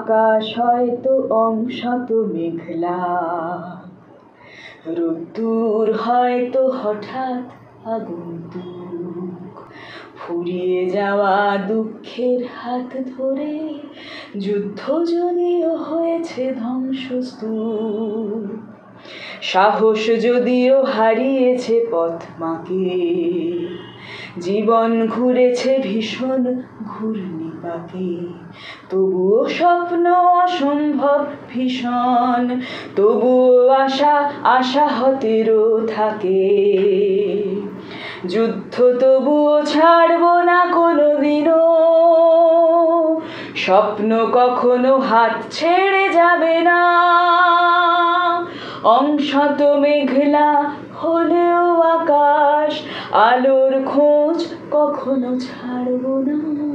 আকাশ হয়তো অংশত মেঘলা, রোদ্দুর হয়তো হঠাৎ আগন্তুক। ফুরিয়ে যাওয়া দুঃখের হাত ধরে যুদ্ধ যদিও হয়েছে ধ্বংসস্তূপ, সাহস যদিও হারিয়েছে পথ মাকে, জীবন ঘুরেছে ভীষণ ঘূর্ণি পাকে। তবুও স্বপ্ন অসম্ভব ভীষণ, তবুও আশা আশাহতেরও থাকে। যুদ্ধ তবুও ছাড়ব না কোনোদিনও, স্বপ্ন কখনো হাত ছেড়ে যাবে না। অংশত মেঘলা হলেও আকাশ, আলোর খোঁজ কখনো ছাড়ব না।